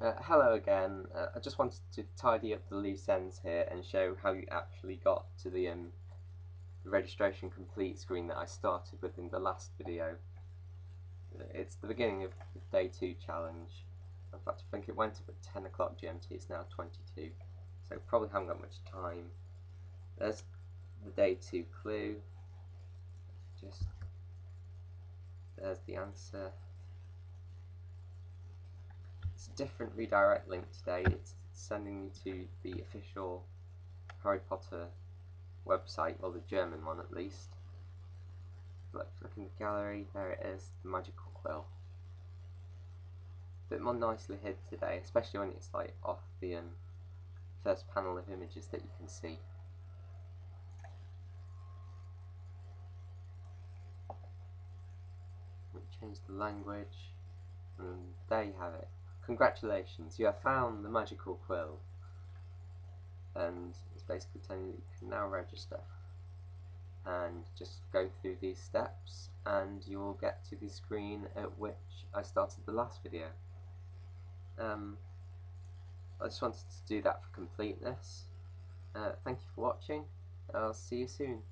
Hello again. I just wanted to tidy up the loose ends here and show how you actually got to the registration complete screen that I started with in the last video. It's the beginning of the day 2 challenge. In fact, I think it went up at 10 o'clock GMT, it's now 22, so probably haven't got much time. There's the day 2 clue. There's the answer. It's a different redirect link today. It's sending me to the official Harry Potter website, or the German one at least. Look in the gallery, there it is, The Magical Quill. A bit more nicely hid today, especially when it's like off the first panel of images that you can see. Change the language, and there you have it. Congratulations, you have found The Magical Quill. And it's basically telling you that you can now register. And just go through these steps, and you'll get to the screen at which I started the last video. I just wanted to do that for completeness. Thank you for watching, I'll see you soon.